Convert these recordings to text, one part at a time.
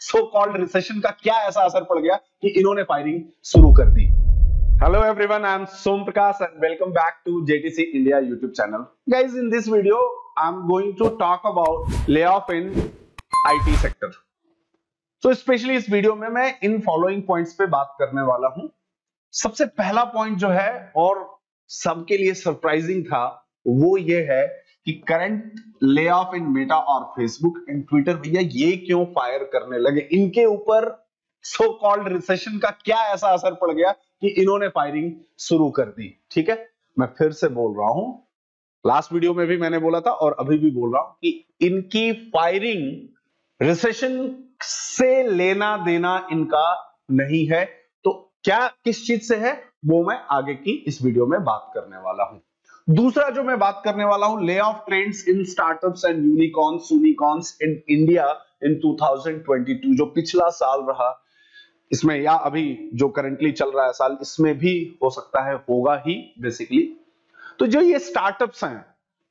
So called recession का क्या ऐसा असर पड़ गया कि इन्होंने फायरिंग शुरू कर दी। Hello everyone, I am Som Prakash and welcome back to JTC India YouTube channel. Guys, in this video I am going to talk about lay off in IT sector. तो स्पेशली इस वीडियो में मैं इन फॉलोइंग पॉइंट्स पे बात करने वाला हूं। सबसे पहला पॉइंट जो है और सबके लिए सरप्राइजिंग था वो ये है कि current lay off in Meta और फेसबुक एंड ट्विटर, भैया ये क्यों फायर करने लगे, इनके ऊपर सो कॉल्ड रिसेशन का क्या ऐसा असर पड़ गया कि इन्होंने फायरिंग शुरू कर दी। ठीक है, मैं फिर से बोल रहा हूं, लास्ट वीडियो में भी मैंने बोला था और अभी भी बोल रहा हूं कि इनकी फायरिंग रिसेशन से लेना देना इनका नहीं है। तो क्या किस चीज से है वो मैं आगे की इस वीडियो में बात करने वाला हूं। दूसरा जो मैं बात करने वाला हूं, lay off trends in startups and unicorns unicorns in India in 2022, जो पिछला साल रहा इसमें या अभी जो करंटली चल रहा है साल, इसमें भी हो सकता है, होगा ही बेसिकली। तो जो ये स्टार्टअप्स हैं,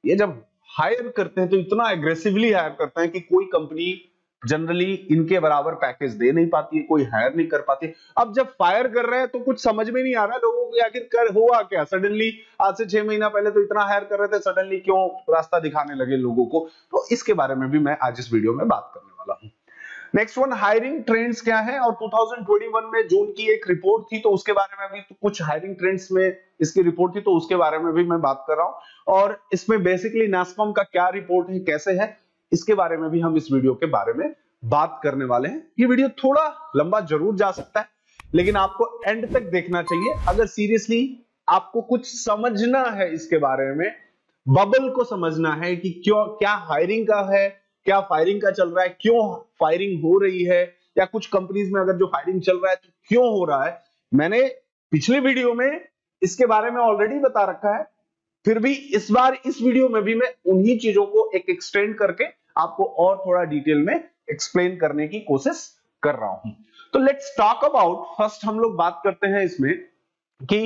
ये जब हायर करते हैं तो इतना एग्रेसिवली हायर करते हैं कि कोई कंपनी जनरली इनके बराबर पैकेज दे नहीं पाती है, कोई हायर नहीं कर पाती। अब जब फायर कर रहे हैं तो कुछ समझ में नहीं आ रहा है लोगों को आखिर कर हुआ क्या। सडनली आज से 6 महीना पहले तो इतना हायर कर रहे थे, सडनली क्यों रास्ता दिखाने लगे लोगों को। तो इसके बारे में भी मैं आज इस वीडियो में बात करने वाला हूँ। नेक्स्ट वन, हायरिंग ट्रेंड्स क्या है, और 2021 में जून की एक रिपोर्ट थी तो उसके बारे में भी कुछ हायरिंग ट्रेंड्स में इसकी रिपोर्ट थी तो उसके बारे में भी मैं बात कर रहा हूं। और इसमें बेसिकली नास्कॉम का क्या रिपोर्ट है, कैसे है, इसके बारे में भी हम इस वीडियो के बारे में बात करने वाले हैं। ये वीडियो थोड़ा लंबा जरूर जा सकता है लेकिन आपको एंड तक देखना चाहिए अगर सीरियसली आपको कुछ समझना है इसके बारे में, बबल को समझना है कि क्यों, क्या हायरिंग का है, क्या फायरिंग का चल रहा है, क्यों फायरिंग हो रही है, या कुछ कंपनीज में अगर जो फायरिंग चल रहा है तो क्यों हो रहा है। मैंने पिछली वीडियो में इसके बारे में ऑलरेडी बता रखा है, फिर भी इस बार इस वीडियो में भी मैं उन्हीं चीजों को एक एक्सटेंड करके आपको और थोड़ा डिटेल में एक्सप्लेन करने की कोशिश कर रहा हूं। तो लेट्स टॉक अबाउट, फर्स्ट हम लोग बात करते हैं इसमें कि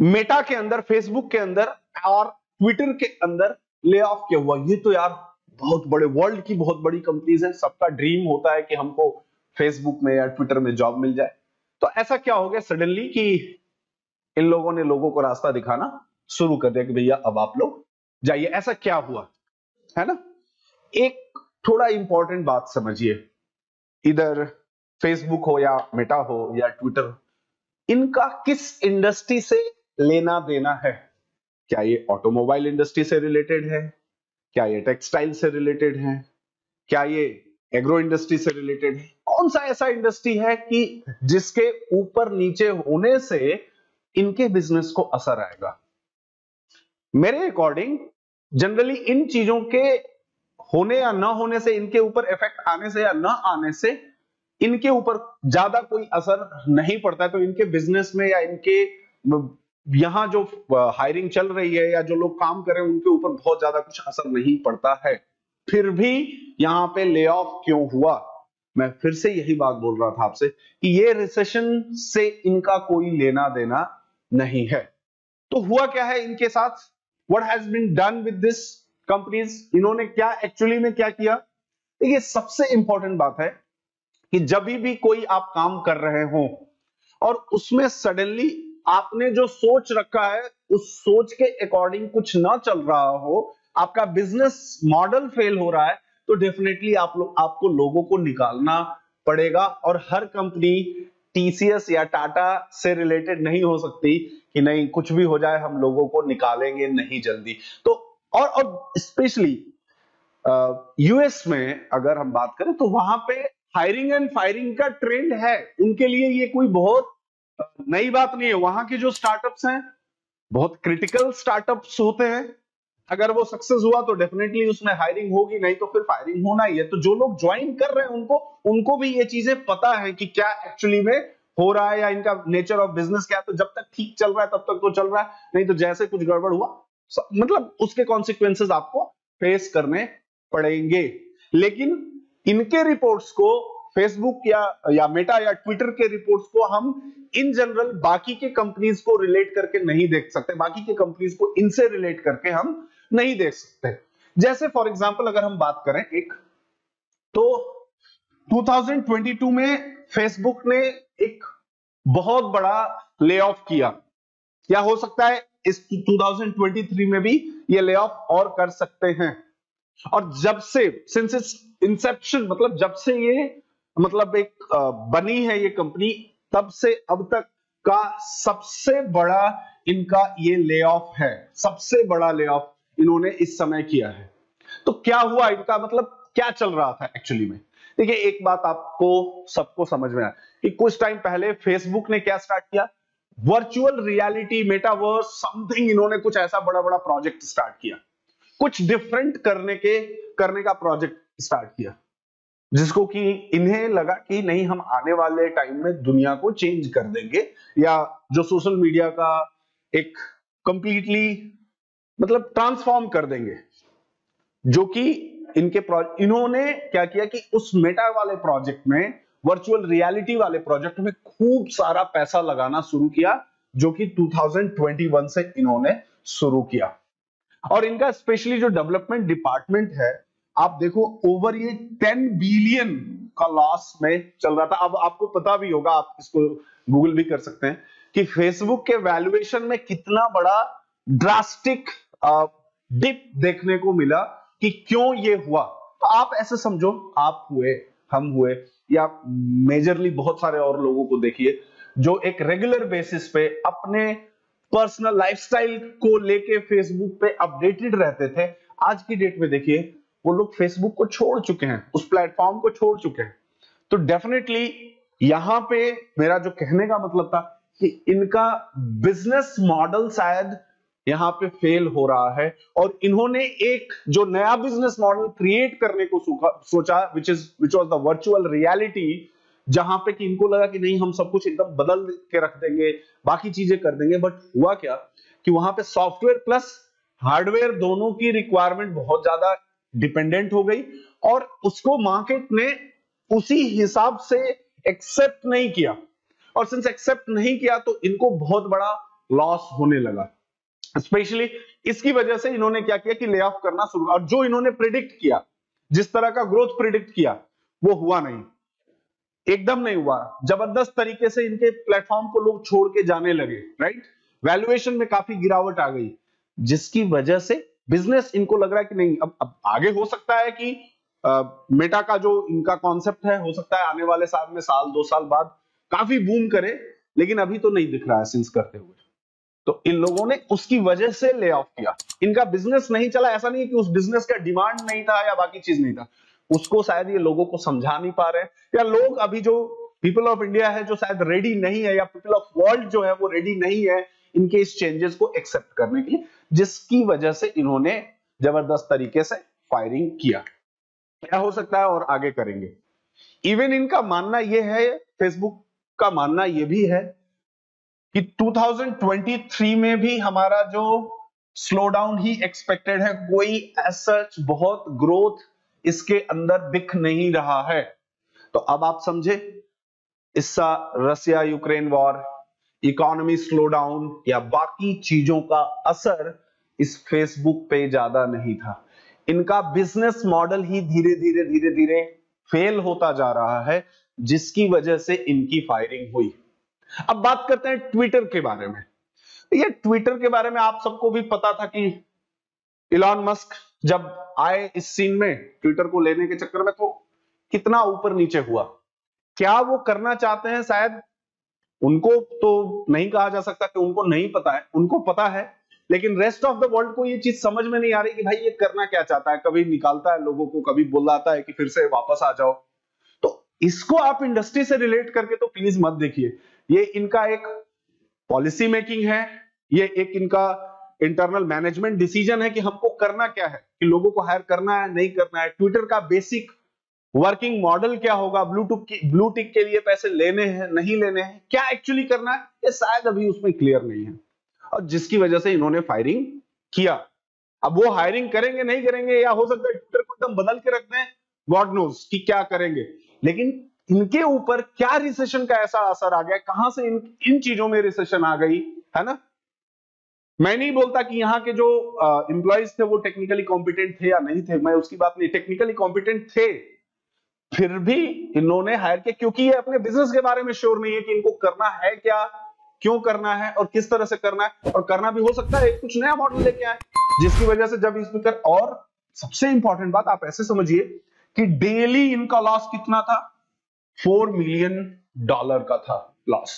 मेटा के अंदर, फेसबुक के अंदर और ट्विटर के अंदर ले ऑफ क्या हुआ। ये तो यार बहुत बड़े, वर्ल्ड की बहुत बड़ी कंपनीज हैं, सबका ड्रीम होता है कि हमको फेसबुक में या ट्विटर में जॉब मिल जाए। तो ऐसा क्या हो गया सडनली कि इन लोगों ने लोगों को रास्ता दिखाना शुरू कर दिया कि भैया अब आप लोग जाइए। ऐसा क्या हुआ है ना, एक थोड़ा इंपॉर्टेंट बात समझिए, इधर फेसबुक हो या मेटा हो या ट्विटर, इनका किस इंडस्ट्री से लेना देना है। क्या ये ऑटोमोबाइल इंडस्ट्री से रिलेटेड है, क्या ये टेक्सटाइल से रिलेटेड है, क्या ये एग्रो इंडस्ट्री से रिलेटेड है, कौन सा ऐसा इंडस्ट्री है कि जिसके ऊपर नीचे होने से इनके बिजनेस को असर आएगा। मेरे अकॉर्डिंग जनरली इन चीजों के होने या ना होने से, इनके ऊपर इफेक्ट आने से या ना आने से इनके ऊपर ज्यादा कोई असर नहीं पड़ता है। तो इनके बिजनेस में या इनके यहाँ जो हायरिंग चल रही है या जो लोग काम कर रहे हैं उनके ऊपर बहुत ज्यादा कुछ असर नहीं पड़ता है। फिर भी यहाँ पे ले ऑफ क्यों हुआ, मैं फिर से यही बात बोल रहा था आपसे कि ये रिसेशन से इनका कोई लेना देना नहीं है। तो हुआ क्या है इनके साथ, what has been done with this companies, इन्होंने क्या एक्चुअली में क्या किया। देखिए, सबसे इंपॉर्टेंट बात है कि जब भी कोई आप काम कर रहे हो और उसमें सडनली आपने जो सोच रखा है उस सोच के अकॉर्डिंग कुछ ना चल रहा हो, आपका बिजनेस मॉडल फेल हो रहा है, तो डेफिनेटली आपको लोगों को निकालना पड़ेगा। और हर कंपनी टीसीएस या टाटा से रिलेटेड नहीं हो सकती कि नहीं कुछ भी हो जाए हम लोगों को निकालेंगे नहीं जल्दी। तो और स्पेशली यूएस में अगर हम बात करें तो वहां पे हायरिंग एंड फायरिंग का ट्रेंड है, उनके लिए ये कोई बहुत नई बात नहीं है। वहां के जो स्टार्टअप्स हैं बहुत क्रिटिकल स्टार्टअप्स होते हैं, अगर वो सक्सेस हुआ तो डेफिनेटली उसमें हायरिंग होगी, नहीं तो फिर फायरिंग होना ही है। तो जो लोग ज्वाइन कर रहे हैं उनको भी ये चीजें पता है कि क्या एक्चुअली में हो रहा है या इनका नेचर ऑफ बिजनेस क्या है। तो जब तक ठीक चल रहा है तब तक तो चल रहा है, नहीं तो जैसे कुछ गड़बड़ हुआ मतलब उसके कॉन्सिक्वेंसेस आपको फेस करने पड़ेंगे। लेकिन इनके रिपोर्ट्स को, फेसबुक या मेटा या ट्विटर के रिपोर्ट्स को हम इन जनरल बाकी के कंपनीज को रिलेट करके नहीं देख सकते, बाकी के कंपनीज को इनसे रिलेट करके हम नहीं देख सकते। जैसे फॉर एग्जांपल अगर हम बात करें एक, तो 2022 में फेसबुक ने एक बहुत बड़ा ले ऑफ किया, क्या हो सकता है इस 2023 में भी ये ले ऑफ और कर सकते हैं। और जब से सिंस इट्स इंसेप्शन, मतलब जब से ये मतलब एक बनी है ये कंपनी, तब से अब तक का सबसे बड़ा इनका ये ले ऑफ है, सबसे बड़ा ले ऑफ इन्होंने इस समय किया है। तो क्या हुआ इनका, मतलब क्या चल रहा था एक्चुअली में। देखिए एक बात आपको सबको समझ में आए कि कुछ टाइम पहले फेसबुक ने क्या स्टार्ट किया, वर्चुअल रियलिटी, मेटावर्स, समथिंग, इन्होंने कुछ ऐसा बड़ा बड़ा प्रोजेक्ट स्टार्ट किया, कुछ डिफरेंट करने का प्रोजेक्ट स्टार्ट किया, जिसको कि इन्हें लगा कि नहीं हम आने वाले टाइम में दुनिया को चेंज कर देंगे, या जो सोशल मीडिया का एक कंप्लीटली मतलब ट्रांसफॉर्म कर देंगे। जो कि इन्होंने क्या किया कि उस मेटा वाले प्रोजेक्ट में, वर्चुअल रियलिटी वाले प्रोजेक्ट में खूब सारा पैसा लगाना शुरू किया, जो कि 2021 से इन्होंने शुरू किया। और इनका स्पेशली जो डेवलपमेंट डिपार्टमेंट है, आप देखो ओवर ये 10 बिलियन का लॉस में चल रहा था। अब आपको पता भी होगा, आप इसको गूगल भी कर सकते हैं कि फेसबुक के वैल्यूएशन में कितना बड़ा ड्रास्टिक डिप देखने को मिला, कि क्यों ये हुआ। तो आप ऐसे समझो, आप हुए, हम हुए, या मेजरली बहुत सारे और लोगों को देखिए जो एक रेगुलर बेसिस पे अपने पर्सनल लाइफस्टाइल को लेके फेसबुक पे अपडेटेड रहते थे। आज की डेट में देखिए वो लोग फेसबुक को छोड़ चुके हैं, उस प्लेटफॉर्म को छोड़ चुके हैं। तो डेफिनेटली यहाँ पे मेरा जो कहने का मतलब था कि इनका बिजनेस मॉडल शायद यहाँ पे फेल हो रहा है, और इन्होंने एक जो नया बिजनेस मॉडल क्रिएट करने को सोचा, which was the virtual reality, जहां पे कि इनको लगा कि नहीं हम सब कुछ एकदम बदल के रख देंगे, बाकी चीजें कर देंगे। बट हुआ क्या कि वहां पे सॉफ्टवेयर प्लस हार्डवेयर दोनों की रिक्वायरमेंट बहुत ज्यादा डिपेंडेंट हो गई, और उसको मार्केट ने उसी हिसाब से एक्सेप्ट नहीं किया, और सिंस एक्सेप्ट नहीं किया तो इनको बहुत बड़ा लॉस होने लगा। स्पेशली इसकी वजह से इन्होंने क्या किया कि ले ऑफ करना शुरू, और जो इन्होंने प्रिडिक्ट किया, जिस तरह का ग्रोथ प्रिडिक्ट किया, वो हुआ नहीं, एकदम नहीं हुआ। जबरदस्त तरीके से इनके प्लेटफॉर्म को लोग छोड़ के जाने लगे, राइट। वैल्यूएशन में काफी गिरावट आ गई, जिसकी वजह से बिजनेस इनको लग रहा है कि नहीं अब आगे हो सकता है कि मेटा का जो इनका कॉन्सेप्ट है, हो सकता है आने वाले साल में, साल दो साल बाद काफी बूम करे, लेकिन अभी तो नहीं दिख रहा है सिंस करते हुए। तो इन लोगों ने उसकी वजह से ले ऑफ किया, इनका बिजनेस नहीं चला। ऐसा नहीं है कि उस बिजनेस का डिमांड नहीं था या बाकी चीज नहीं था, उसको शायद ये लोगों को समझा नहीं पा रहे, या लोग अभी जो पीपल ऑफ इंडिया है जो शायद रेडी नहीं है, या पीपल ऑफ वर्ल्ड जो है वो रेडी नहीं है इनके इस चेंजेस को एक्सेप्ट करने के लिए, जिसकी वजह से इन्होंने जबरदस्त तरीके से फायरिंग किया। क्या हो सकता है और आगे करेंगे। इवन इनका मानना यह है, फेसबुक का मानना यह भी है कि 2023 में भी हमारा जो स्लो डाउन ही एक्सपेक्टेड है, कोई सच बहुत ग्रोथ इसके अंदर दिख नहीं रहा है। तो अब आप समझे, इसका Russia Ukraine war, economy slow down या बाकी चीजों का असर इस फेसबुक पे ज्यादा नहीं था। इनका बिजनेस मॉडल ही धीरे धीरे फेल होता जा रहा है, जिसकी वजह से इनकी फायरिंग हुई। अब बात करते हैं ट्विटर के बारे में। ये ट्विटर के बारे में आप सबको भी पता था कि इलॉन मस्क जब आए इस सीन में ट्विटर को लेने के चक्कर में, तो कितना ऊपर नीचे हुआ। क्या वो करना चाहते हैं, शायद उनको तो नहीं कहा जा सकता कि उनको नहीं पता है, उनको पता है, लेकिन रेस्ट ऑफ द वर्ल्ड को ये चीज समझ में नहीं आ रही कि भाई ये करना क्या चाहता है। कभी निकालता है लोगों को, कभी बुलाता है कि फिर से वापस आ जाओ। तो इसको आप इंडस्ट्री से रिलेट करके तो प्लीज मत देखिए, ये इनका एक पॉलिसी मेकिंग है, ये एक इनका इंटरनल मैनेजमेंट डिसीजन है कि हमको करना क्या है, कि लोगों को हायर करना है, नहीं करना है। ट्विटर का बेसिक वर्किंग मॉडल क्या होगा, ब्लू टिक के लिए पैसे लेने हैं, नहीं लेने हैं, क्या एक्चुअली करना है, ये शायद अभी उसमें क्लियर नहीं है, और जिसकी वजह से इन्होंने फायरिंग किया। अब वो हायरिंग करेंगे नहीं करेंगे, या हो सकता है ट्विटर को एकदम बदल के रख दें, गॉड नोज कि क्या करेंगे। लेकिन इनके ऊपर क्या रिसेशन का ऐसा असर आ गया, कहां से इन चीजों में रिसेशन आ गई, है ना। मैं नहीं बोलता कि यहाँ के जो एम्प्लॉइज थे वो टेक्निकली कॉम्पिटेंट थे या नहीं थे, मैं उसकी बात नहीं, टेक्निकली कॉम्पिटेंट थे, फिर भी इन्होंने हायर किया क्योंकि ये अपने बिजनेस के बारे में श्योर नहीं है कि इनको करना है क्या, क्यों करना है और किस तरह से करना है, और करना भी हो सकता है कुछ नया मॉडल लेके आए, जिसकी वजह से जब स्पीकर। और सबसे इंपॉर्टेंट बात आप ऐसे समझिए कि डेली इनका लॉस कितना था, $4 मिलियन का था लॉस,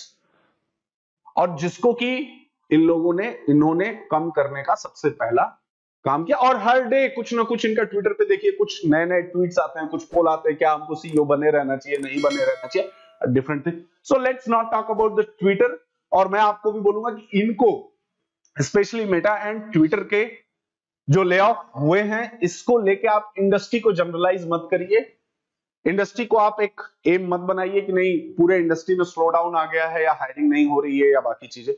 और जिसको कि इन्होंने कम करने का सबसे पहला काम किया। और हर डे कुछ ना कुछ इनका ट्विटर पे देखिए कुछ नए नए ट्वीट्स आते हैं, कुछ पोल आते हैं, क्या हमको सीईओ बने रहना चाहिए, नहीं बने रहना चाहिए, different thing. So let's not talk about the Twitter. और मैं आपको भी बोलूंगा कि इनको स्पेशली मेटा एंड ट्विटर के जो ले ऑफ हुए हैं, इसको लेके आप इंडस्ट्री को जनरलाइज मत करिए, इंडस्ट्री को आप एक एम मत बनाइए कि नहीं पूरे इंडस्ट्री में स्लो डाउन आ गया है या हायरिंग नहीं हो रही है या बाकी चीजें।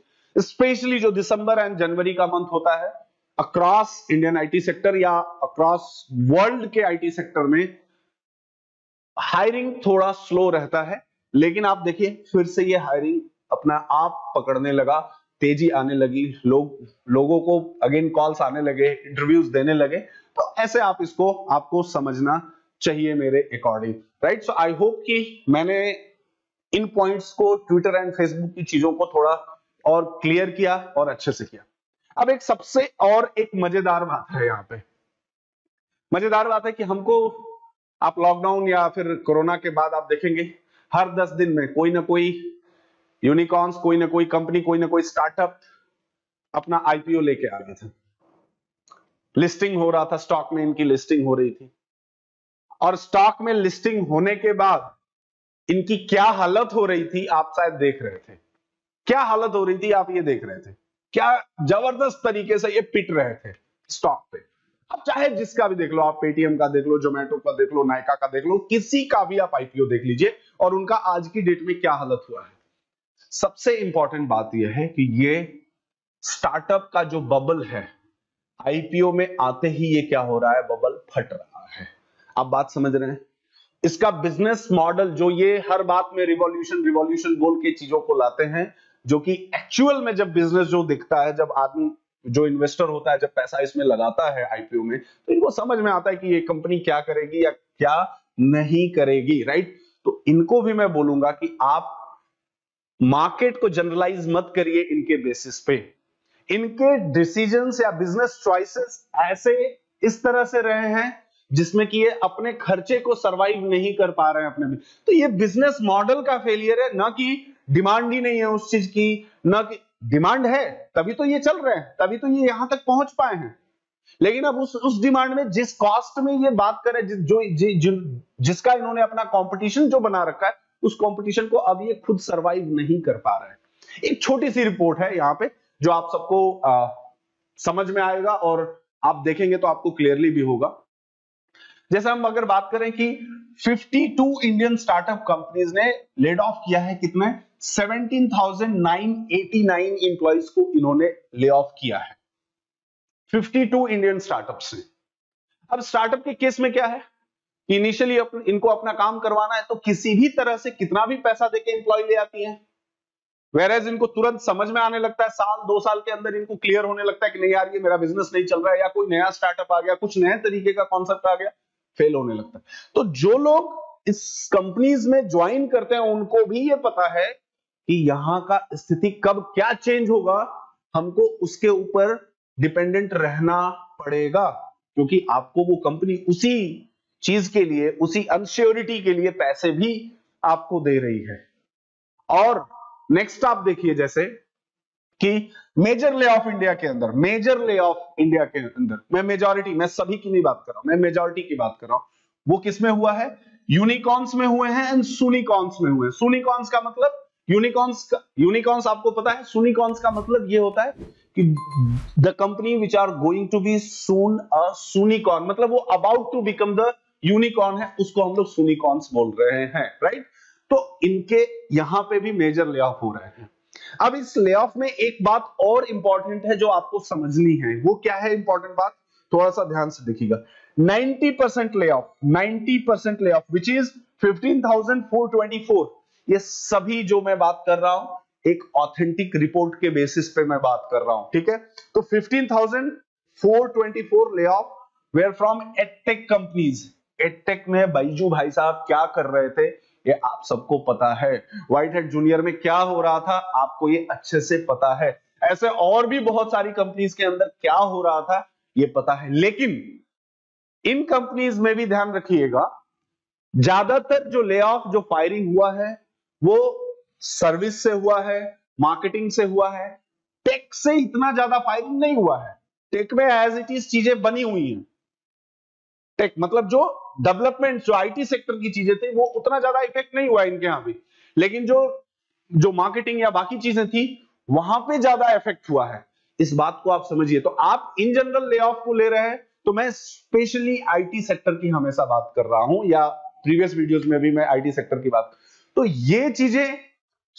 स्पेशली जो दिसंबर एंड जनवरी का मंथ होता है अक्रॉस इंडियन आईटी सेक्टर या अक्रॉस वर्ल्ड के आईटी सेक्टर में हायरिंग थोड़ा स्लो रहता है, लेकिन आप देखिए फिर से ये हायरिंग अपना आप पकड़ने लगा, तेजी आने लगी, लोगों को अगेन कॉल्स आने लगे, इंटरव्यूज देने लगे। तो ऐसे आप इसको आपको समझना चाहिए मेरे according, right. So I hope कि मैंने इन पॉइंट्स को ट्विटर एंड फेसबुक की चीजों को थोड़ा और क्लियर किया और अच्छे से किया। अब एक सबसे और एक मजेदार बात है यहाँ पे, मजेदार बात है कि हमको आप लॉकडाउन या फिर कोरोना के बाद आप देखेंगे हर 10 दिन में कोई ना कोई यूनिकॉर्न्स, कोई ना कोई कंपनी, कोई ना कोई स्टार्टअप अपना आईपीओ लेके आ रहा था, लिस्टिंग हो रहा था, स्टॉक में इनकी लिस्टिंग हो रही थी। और स्टॉक में लिस्टिंग होने के बाद इनकी क्या हालत हो रही थी आप शायद देख रहे थे, क्या हालत हो रही थी आप ये देख रहे थे, क्या जबरदस्त तरीके से ये पिट रहे थे स्टॉक पे। आप चाहे जिसका भी देख लो, आप पेटीएम का देख लो, जोमेटो का देख लो, नायका का देख लो, किसी का भी आप आईपीओ देख लीजिए और उनका आज की डेट में क्या हालत हुआ है। सबसे इंपॉर्टेंट बात यह है कि ये स्टार्टअप का जो बबल है आईपीओ में आते ही ये क्या हो रहा है, बबल फट रहा है। आप बात समझ रहे हैं, इसका बिजनेस मॉडल जो ये हर बात में रिवॉल्यूशन रिवॉल्यूशन बोल के चीजों को लाते हैं, जो कि एक्चुअल में जब बिजनेस जो दिखता है, जब आदमी जो इन्वेस्टर होता है, जब पैसा इसमें लगाता है आईपीओ में, तो इनको समझ में आता है कि ये कंपनी क्या करेगी या क्या नहीं करेगी, राइट। तो इनको भी मैं बोलूंगा कि आप मार्केट को जनरलाइज मत करिए इनके बेसिस पे। इनके डिसीजंस या बिजनेस चॉइसेस ऐसे इस तरह से रहे हैं जिसमें कि ये अपने खर्चे को सरवाइव नहीं कर पा रहे हैं अपने में। तो ये बिजनेस मॉडल का फेलियर है, ना कि डिमांड ही नहीं है उस चीज की, ना कि डिमांड है तभी तो ये चल रहे हैं, तभी तो ये यहां तक पहुंच पाए हैं। लेकिन अब उस डिमांड में जिस कॉस्ट में ये बात करें, जिसका इन्होंने अपना कॉम्पिटिशन जो बना रखा है, उस कंपटीशन को अब ये खुद सरवाइव नहीं कर पा रहा है। एक छोटी सी रिपोर्ट है यहाँ पे जो आप सबको समझ में आएगा और आप देखेंगे तो आपको क्लियरली भी होगा। जैसे हम अगर बात करें कि 52 इंडियन स्टार्टअप कंपनीज ने लेड ऑफ किया है, कितने 17,989 एम्प्लॉइज को इन्होंने ले ऑफ किया है 52 इंडियन स्टार्टअप्स ने। अब स्टार्टअप के केस में क्या है, इनिशियली इनको अपना काम करवाना है तो किसी भी तरह से कितना भी पैसा देके एम्प्लॉय ले आती है, वेरेज इनको तुरंत समझ में आने लगता है, साल 2 साल के अंदर इनको क्लियर होने लगता है कि नहीं यार ये मेरा बिजनेस नहीं चल रहा है, या कोई नया स्टार्टअप आ गया, कुछ नए तरीके का कॉन्सेप्ट आ गया, फेल होने लगता है। तो जो लोग इस कंपनीज में ज्वाइन करते हैं उनको भी ये पता है कि यहाँ का स्थिति कब क्या चेंज होगा, हमको उसके ऊपर डिपेंडेंट रहना पड़ेगा, क्योंकि आपको वो कंपनी उसी चीज के लिए, उसी अनश्योरिटी के लिए पैसे भी आपको दे रही है। और नेक्स्ट आप देखिए जैसे कि मेजर ले ऑफ इंडिया के अंदर, मेजर ले ऑफ इंडिया के अंदर मैं सभी की नहीं बात कर रहा हूं, मैं मेजॉरिटी की बात कर रहा हूं। वो किसमें हुआ है, यूनिकॉर्न्स में हुए हैं एंड सुनिकॉर्न्स में हुए हैं। सुनिकॉर्न्स का मतलब यूनिकॉर्न्स आपको पता है, सुनिकॉर्न्स का मतलब ये होता है कि the company which are going to be soon a soonicorn, मतलब वो about to become the unicorn है, उसको हम लोग सुनिकॉर्न्स बोल रहे हैं, राइट। तो इनके यहां पे भी मेजर ले ऑफ हो रहे हैं। अब इस ले ऑफ में एक बात और इंपॉर्टेंट है जो आपको समझनी है, वो क्या है इंपॉर्टेंट बात, थोड़ा सा ध्यान से देखिएगा। 90% lay off, 90% lay of which is 15,424, ये सभी जो मैं बात कर रहा हूं एक ऑथेंटिक रिपोर्ट के बेसिस पे मैं बात कर रहा हूं, ठीक है। तो 15,424 lay off where from edtech companies, edtech में बाइजू भाई साहब क्या कर रहे थे ये आप सबको पता है। व्हाइट हैट जूनियर में क्या हो रहा था आपको ये अच्छे से पता है। ऐसे और भी बहुत सारी कंपनीज के अंदर क्या हो रहा था ये पता है। लेकिन इन कंपनीज में भी ध्यान रखिएगा, ज्यादातर जो ले ऑफ जो फायरिंग हुआ है वो सर्विस से हुआ है, मार्केटिंग से हुआ है, टेक से इतना ज्यादा फायरिंग नहीं हुआ है। टेक में एज इट इज चीजें बनी हुई हैं, टेक मतलब जो डेवलपमेंट जो आईटी सेक्टर की चीजें थी वो उतना ज्यादा इफेक्ट नहीं हुआ इनके यहाँ भी। लेकिन जो मार्केटिंग या बाकी चीजें थी वहां पे ज्यादा इफेक्ट हुआ है। इस बात को आप समझिए। तो आप इन जनरल ले ऑफ को ले रहे हैं तो मैं स्पेशली आईटी सेक्टर की हमेशा बात कर रहा हूं, या प्रीवियस वीडियोस में भी मैं आईटी सेक्टर की बात। तो ये चीजें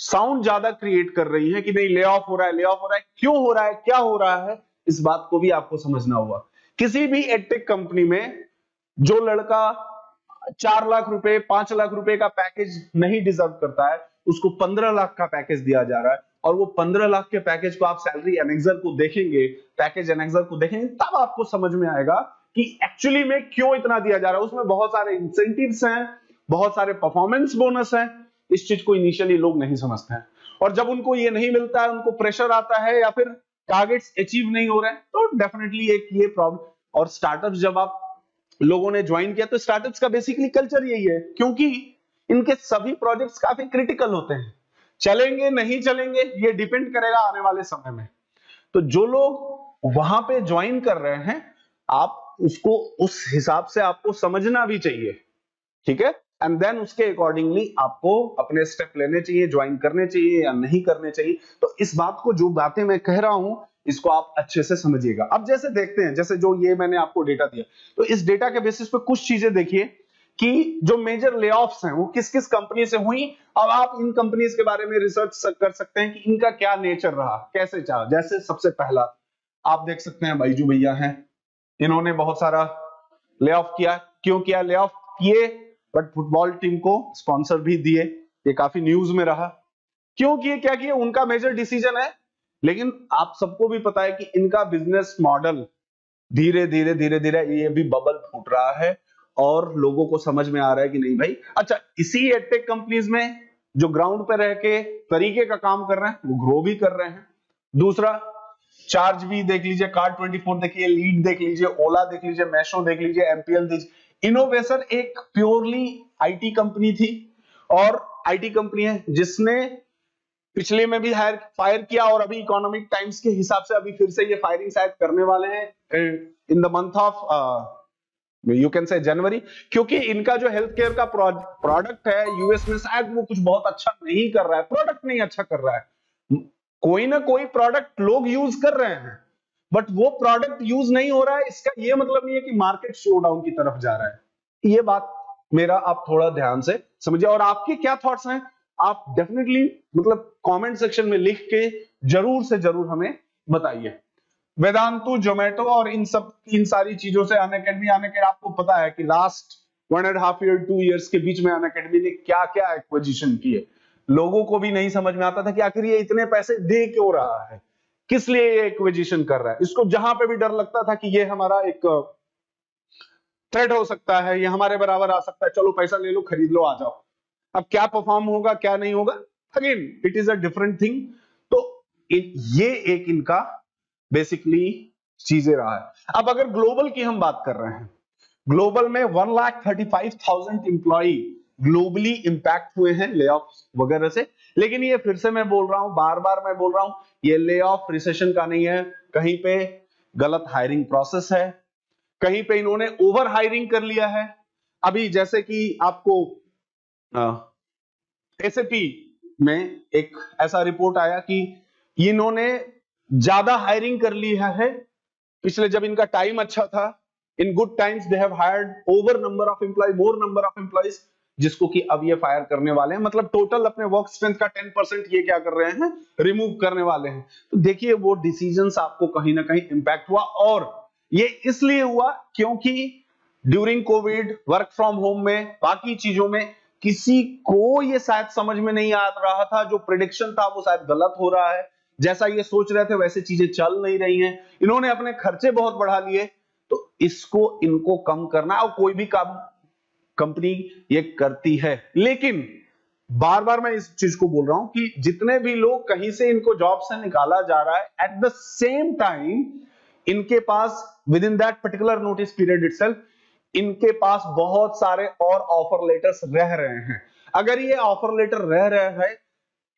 साउंड ज्यादा क्रिएट कर रही है कि नहीं ले ऑफ हो रहा है, ले ऑफ हो रहा है, क्यों हो रहा है, क्या हो रहा है, इस बात को भी आपको समझना होगा। किसी भी एडटेक कंपनी में जो लड़का 4 लाख रुपए 5 लाख रुपए का पैकेज नहीं डिजर्व करता है उसको 15 लाख का पैकेज दिया जा रहा है, और वो 15 लाख के पैकेज को आप सैलरी एनेक्सर को देखेंगे, पैकेज एनेक्सर को देखेंगे, तब आपको समझ में आएगा कि एक्चुअली में क्यों इतना दिया जा रहा है। उसमें बहुत सारे इंसेंटिव्स हैं, बहुत सारे परफॉर्मेंस बोनस हैं। इस चीज को इनिशियली लोग नहीं समझते हैं, और जब उनको ये नहीं मिलता है, उनको प्रेशर आता है या फिर टारगेट्स अचीव नहीं हो रहे हैं, तो डेफिनेटली एक ये प्रॉब्लम। और स्टार्टअप्स जब आप लोगों ने ज्वाइन किया तो स्टार्टअप्स का बेसिकली कल्चर यही है, क्योंकि इनके सभी प्रोजेक्ट्स काफी क्रिटिकल होते हैं। चलेंगे नहीं चलेंगे ये डिपेंड करेगा आने वाले समय में। तो जो लोग वहां पे ज्वाइन कर रहे हैं आप उसको उस हिसाब से आपको समझना भी चाहिए, ठीक है। एंड देन उसके अकॉर्डिंगली आपको अपने स्टेप लेने चाहिए, ज्वाइन करने चाहिए या नहीं करने चाहिए। तो इस बात को जो बातें मैं कह रहा हूं इसको आप अच्छे से समझिएगा। अब जैसे देखते हैं, जैसे जो ये मैंने आपको डेटा दिया, तो इस डेटा के बेसिस पे कुछ चीजें देखिए कि जो मेजर लेऑफ्स हैं वो किस किस कंपनी से हुई। अब आप इन कंपनीज के बारे में रिसर्च कर सकते हैं कि इनका क्या नेचर रहा, कैसे चाह। जैसे सबसे पहला आप देख सकते हैं बाइजू भैया हैं, इन्होंने बहुत सारा ले ऑफ किया। क्यों किया? ले ऑफ किए बट फुटबॉल टीम को स्पॉन्सर भी दिए, ये काफी न्यूज में रहा। क्यों किए, क्या किए, उनका मेजर डिसीजन है। लेकिन आप सबको भी पता है कि इनका बिजनेस मॉडल धीरे धीरे धीरे धीरे ये भी बबल फूट रहा है और लोगों को समझ में आ रहा है कि नहीं भाई। अच्छा, इसी एडटेक कंपनीज में जो ग्राउंड पे रह के तरीके का काम कर रहे हैं वो ग्रो भी कर रहे हैं। दूसरा चार्ज भी देख लीजिए, Card24 देखिए, लीड देख लीजिए, ओला देख लीजिए, मेशो देख लीजिए, एमपीएल देख लीजिए। इनोवेशन एक प्योरली आईटी कंपनी थी और आईटी कंपनी है जिसने पिछले में भी फायर किया और अभी इकोनॉमिक टाइम्स के हिसाब से अभी फिर से ये फायरिंग शायद करने वाले हैं in the month of you can say January, क्योंकि इनका जो हेल्थ केयर का प्रोडक्ट है यूएस में शायद वो कुछ बहुत अच्छा नहीं कर रहा है, प्रोडक्ट नहीं अच्छा कर रहा है। कोई ना कोई प्रोडक्ट लोग यूज कर रहे हैं बट वो प्रोडक्ट यूज नहीं हो रहा है, इसका ये मतलब नहीं है कि मार्केट स्लो डाउन की तरफ जा रहा है। ये बात मेरा आप थोड़ा ध्यान से समझिए। और आपके क्या थॉट्स हैं आप डेफिनेटली मतलब कमेंट सेक्शन में लिख के जरूर से जरूर हमें बताइए। वेदांतु, जोमेटो और इन सारी चीजों से अनअकैडमी, आपको पता है कि लास्ट 1.5 ईयर 2 ईयर्स के बीच में अनअकैडमी ने क्या क्या एक्विजिशन किए। लोगों को भी नहीं समझ में आता था कि आखिर ये इतने पैसे दे क्यों रहा है, किस लिए ये एक्विजिशन कर रहा है। इसको जहां पे भी डर लगता था कि ये हमारा एक थ्रेट हो सकता है, ये हमारे बराबर आ सकता है, चलो पैसा ले लो, खरीद लो, आ जाओ। अब क्या परफॉर्म होगा क्या नहीं होगा, again it is a different thing. तो ये एक इनका बेसिकली चीजें रहा है। अब अगर ग्लोबल की हम बात कर रहे हैं, ग्लोबल में 1,35,000 एम्प्लॉई ग्लोबली इम्पैक्ट हुए हैं ले ऑफ वगैरह से। लेकिन ये फिर से मैं बोल रहा हूं, बार बार मैं बोल रहा हूं, ये ले ऑफ रिसेशन का नहीं है। कहीं पे गलत हायरिंग प्रोसेस है, कहीं पे इन्होंने ओवर हायरिंग कर लिया है। अभी जैसे कि आपको एसएपी में एक ऐसा रिपोर्ट आया कि इन्होंने ज्यादा हायरिंग कर ली है पिछले, जब इनका टाइम अच्छा था। In good times they have hired over number of employ, more number of employees, जिसको कि अब ये फायर करने वाले हैं। मतलब टोटल अपने वर्क स्ट्रेंथ का 10% ये क्या कर रहे हैं, रिमूव करने वाले हैं। तो देखिए वो डिसीजंस आपको कहीं ना कहीं इम्पैक्ट हुआ, और ये इसलिए हुआ क्योंकि during Covid work from home में बाकी चीजों में किसी को ये शायद समझ में नहीं आ रहा था, जो प्रेडिक्शन था वो शायद गलत हो रहा है, जैसा ये सोच रहे थे वैसे चीजें चल नहीं रही हैं। इन्होंने अपने खर्चे बहुत बढ़ा लिए, तो इसको इनको कम करना। और कोई भी काम कंपनी ये करती है। लेकिन बार बार मैं इस चीज को बोल रहा हूं कि जितने भी लोग कहीं से इनको जॉब से निकाला जा रहा है, एट द सेम टाइम इनके पास with in that particular notice period itself इनके पास बहुत सारे और ऑफर लेटर्स रह रहे हैं। अगर ये ऑफर लेटर रह रहा है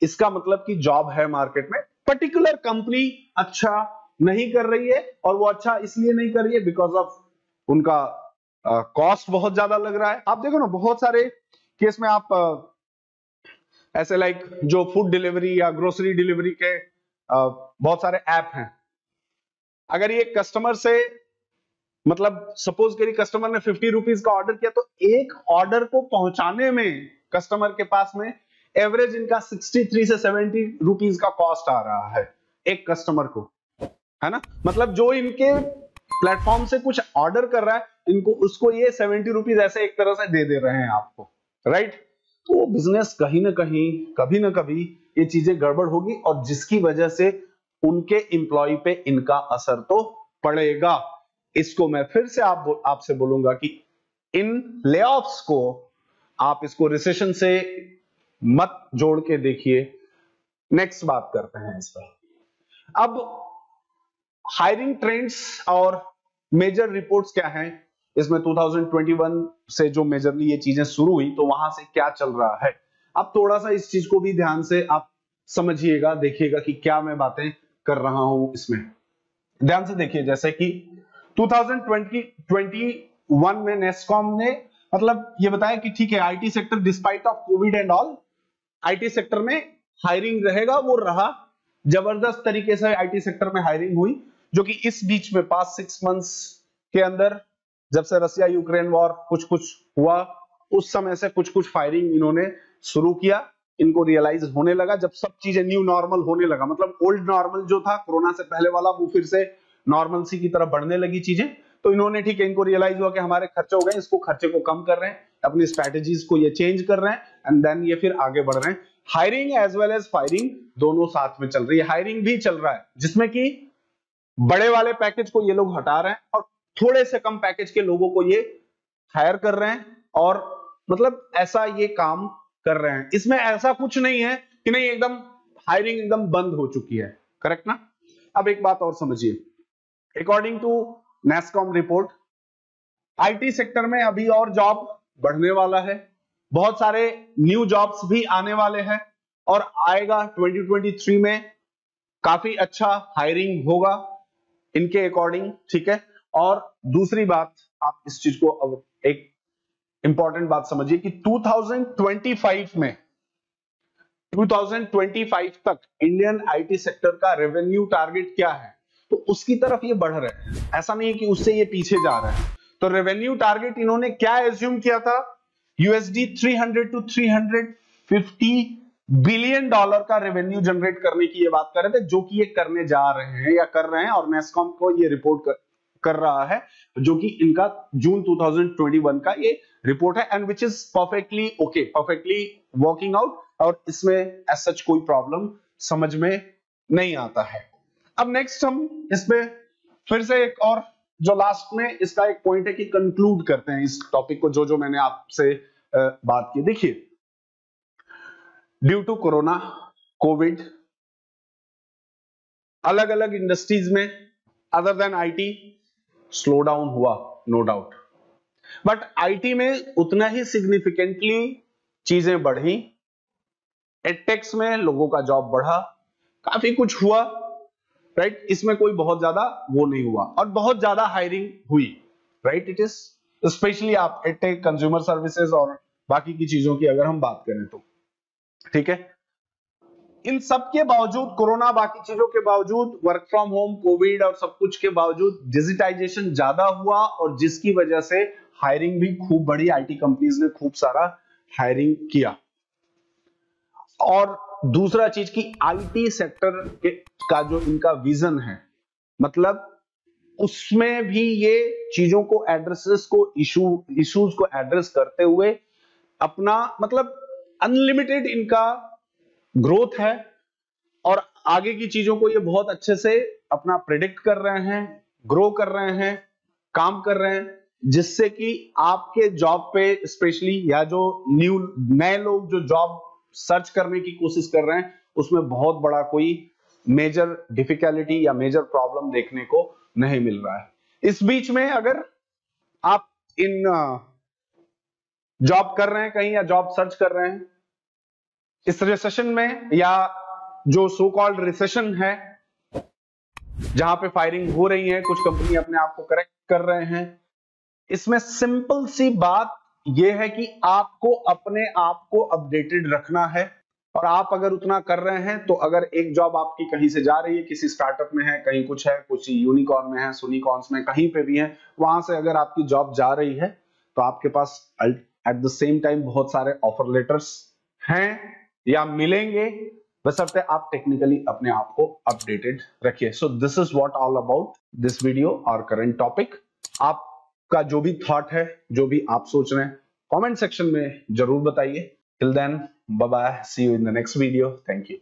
इसका मतलब कि जॉब है मार्केट में, पर्टिकुलर कंपनी अच्छा नहीं कर रही है, और वो अच्छा इसलिए नहीं कर रही है बिकॉज ऑफ उनका कॉस्ट बहुत ज्यादा लग रहा है। आप देखो ना बहुत सारे केस में आप ऐसे लाइक जो फूड डिलीवरी या ग्रोसरी डिलीवरी के बहुत सारे ऐप हैं, अगर ये कस्टमर से मतलब सपोज करिए कस्टमर ने 50 रुपीज का ऑर्डर किया तो एक ऑर्डर को पहुंचाने में कस्टमर के पास में एवरेज इनका 63 से 70 रुपीज का कॉस्ट आ रहा है एक कस्टमर को, है ना। मतलब जो इनके प्लेटफॉर्म से कुछ ऑर्डर कर रहा है इनको उसको ये 70 रुपीज ऐसे एक तरह से दे रहे हैं आपको, राइट। तो बिजनेस कहीं ना कहीं कभी ना कभी ये चीजें गड़बड़ होगी और जिसकी वजह से उनके एम्प्लॉय पे इनका असर तो पड़ेगा। इसको मैं फिर से आपसे बोलूंगा कि इन लेऑफ्स को आप इसको रिसेशन से मत जोड़ के देखिए। नेक्स्ट बात करते हैं इस पर। अब हायरिंग ट्रेंड्स और मेजर रिपोर्ट्स क्या हैं, इसमें 2021 से जो मेजरली ये चीजें शुरू हुई तो वहां से क्या चल रहा है, आप थोड़ा सा इस चीज को भी ध्यान से आप समझिएगा, देखिएगा कि क्या मैं बातें कर रहा हूं इसमें, ध्यान से देखिए। जैसे कि 2021 में NASSCOM ने मतलब ये बताया कि ठीक है IT sector despite of Covid and all, IT sector में हायरिंग रहेगा, वो रहा। जबरदस्त तरीके से आईटी सेक्टर में हायरिंग हुई जो कि इस बीच में पास 6 मंथ्स के अंदर जब से रसिया यूक्रेन वॉर कुछ हुआ उस समय से कुछ फायरिंग इन्होंने शुरू किया। इनको रियलाइज होने लगा जब सब चीजें न्यू नॉर्मल होने लगा, मतलब ओल्ड नॉर्मल जो था कोरोना से पहले वाला वो फिर से नॉर्मलसी की तरफ बढ़ने लगी चीजें। तो इन्होंने ठीक है इनको रियलाइज हुआ कि हमारे खर्चे हो गए, इसको खर्चे को कम कर रहे हैं, अपनी स्ट्रेटेजीज को ये चेंज कर रहे हैं एंड देन ये फिर आगे बढ़ रहे हैं। Hiring as well as firing दोनों साथ में चल रही है, हायरिंग भी चल रहा है जिसमें कि बड़े वाले पैकेज को ये लोग हटा रहे हैं और थोड़े से कम पैकेज के लोगों को ये हायर कर रहे हैं और मतलब ऐसा ये काम कर रहे हैं। इसमें ऐसा कुछ नहीं है कि नहीं एकदम हायरिंग एकदम बंद हो चुकी है, करेक्ट ना। अब एक बात और समझिए, according to NASSCOM report IT sector में अभी और जॉब बढ़ने वाला है, बहुत सारे न्यू जॉब्स भी आने वाले हैं और आएगा 2023 में काफी अच्छा हायरिंग होगा इनके अकॉर्डिंग, ठीक है। और दूसरी बात आप इस चीज को अब एक इंपॉर्टेंट बात समझिए कि 2025 में 2025 तक इंडियन आईटी सेक्टर का रेवेन्यू टारगेट क्या है, तो उसकी तरफ ये बढ़ रहे हैं, ऐसा नहीं है कि उससे ये पीछे जा रहे हैं। तो रेवेन्यू टारगेट इन्होंने क्या एज्यूम किया था, यूएसडी 300 टू 350 बिलियन डॉलर का रेवेन्यू जनरेट करने की ये बात कर रहे थे, जो कि ये करने जा रहे हैं या कर रहे हैं और NASSCOM को ये रिपोर्ट कर रहा है जो कि इनका जून 2021 का ये रिपोर्ट है and which is perfectly okay, perfectly working out और इसमें एज सच कोई प्रॉब्लम समझ में नहीं आता है। अब नेक्स्ट हम इसमें फिर से एक और जो लास्ट में इसका एक पॉइंट है कि कंक्लूड करते हैं इस टॉपिक को जो मैंने आपसे बात की। देखिए ड्यू टू कोरोना कोविड अलग अलग इंडस्ट्रीज में other than IT slow down हुआ नो डाउट, बट आईटी में उतना ही सिग्निफिकेंटली चीजें बढ़ी, एडटेक्स में लोगों का जॉब बढ़ा, काफी कुछ हुआ, राइट। इसमें कोई बहुत ज्यादा वो नहीं हुआ और बहुत ज्यादा हायरिंग हुई, राइट। इट इज स्पेशली आप एडटेक, कंज्यूमर सर्विसेज और बाकी की चीजों की अगर हम बात करें तो ठीक है। इन सब के बावजूद कोरोना बाकी चीजों के बावजूद वर्क फ्रॉम होम कोविड और सब कुछ के बावजूद डिजिटाइजेशन ज्यादा हुआ और जिसकी वजह से हायरिंग भी खूब बढ़ी, आईटी कंपनीज ने खूब सारा हायरिंग किया। और दूसरा चीज की आईटी सेक्टर का जो इनका विजन है मतलब उसमें भी ये चीजों को एड्रेसेस को इश्यूज को एड्रेस करते हुए अपना मतलब अनलिमिटेड इनका ग्रोथ है और आगे की चीजों को ये बहुत अच्छे से अपना प्रेडिक्ट कर रहे हैं, ग्रो कर रहे हैं, काम कर रहे हैं। जिससे कि आपके जॉब पे स्पेशली या जो नए लोग जो जॉब सर्च करने की कोशिश कर रहे हैं उसमें बहुत बड़ा कोई मेजर डिफिकल्टी या मेजर प्रॉब्लम देखने को नहीं मिल रहा है। इस बीच में अगर आप इन जॉब कर रहे हैं कहीं या जॉब सर्च कर रहे हैं इस रिसेशन में या जो सो कॉल्ड रिसेशन है जहां पे फायरिंग हो रही है, कुछ कंपनी अपने आप को करेक्ट कर रहे हैं, इसमें सिंपल सी बात यह है कि आपको अपने आप को अपडेटेड रखना है। और आप अगर उतना कर रहे हैं तो अगर एक जॉब आपकी कहीं से जा रही है, किसी स्टार्टअप में है, कहीं कुछ है, कुछ यूनिकॉर्न में है, सुनिकॉर्न्स में, कहीं पे भी है, वहां से अगर आपकी जॉब जा रही है तो आपके पास एट द सेम टाइम बहुत सारे ऑफर लेटर्स हैं या मिलेंगे, बशर्ते आप टेक्निकली अपने आप को अपडेटेड रखिए। So this is what all about this video और करंट टॉपिक। आपका जो भी थॉट है, जो भी आप सोच रहे हैं, कमेंट सेक्शन में जरूर बताइए। Till then bye bye, See you in the next video. Thank you.